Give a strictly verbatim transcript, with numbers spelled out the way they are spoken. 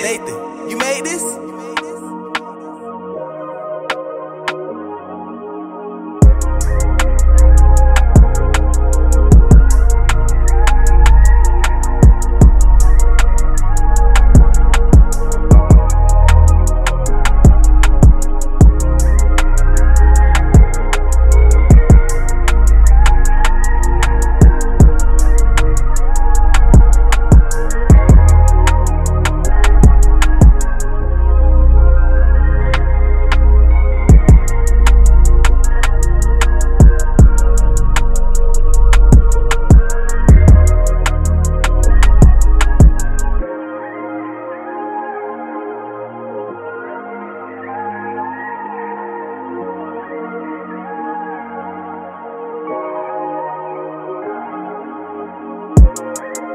Nathan, you made this? We'll be right back.